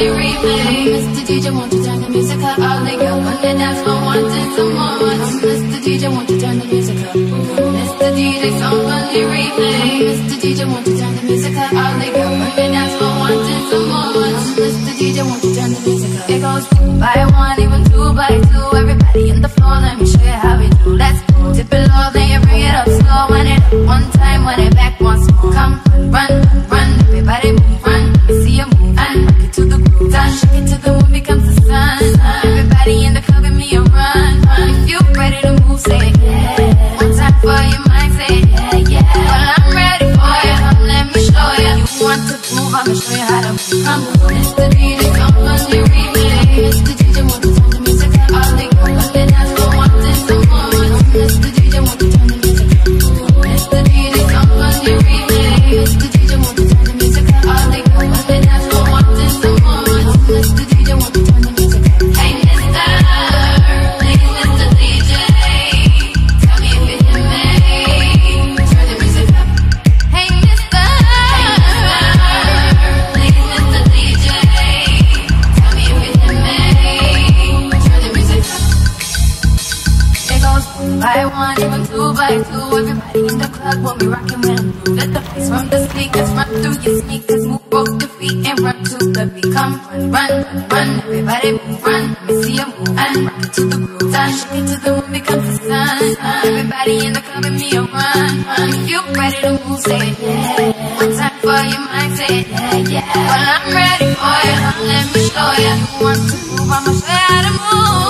your replay. Mr. DJ, won't you turn the music up? All the girls and that's what I wanted so much. Mr. DJ, won't you turn the music up? Mr. DJ, somebody replay. Mr. DJ, won't you turn the music up? All the girls and that's what I wanted so much. Mr. DJ, won't you turn the music up? It goes by one, even two by two. Everybody in the floor, let me show you how we do. Let's go. Dip it low, then you bring it up slow. When it up one time, when it back once more. Come, run, run, everybody move, run. See you move and rock it to the groove. Time, shake it to the moon becomes the sun. Everybody in the club with me and run, run. If you're ready to move, say yeah. One time for your mind, say yeah, yeah. Well, I'm ready for you, come let me show you. You want to move, I'ma show you how to move. Come, it's the DJ, come on, you replay. It's the DJ, want to turn the music up. All they go, but they dance for one thing, so on. It's the DJ, want to turn the music up. It's the DJ, come on, you replay. It's the DJ, want to turn the music up. All they go, but they dance for one thing, so on. It's the DJ, want to turn the music up. Hey, mister, hey, Mr. DJ, tell me if you hear me. Turn the music up. Hey, mister, hey, Mr. DJ, tell me if you hear me. Turn the music up. It goes by one, even two by two. Everybody in the club will be rocking when I'm through. Let the face from the speakers run through your sneakers. Move off the feet and run to the beat. Come, run, run, run, everybody move, run. Let me see you move and rock it to the groove. Time, shake it to the moon becomes the sun. Everybody in the club with me and run, run. If you're ready to move, say yeah. One time for your mind, say yeah, yeah. Well, I'm ready for you, let me show you. You want to move, I'ma show you how to move.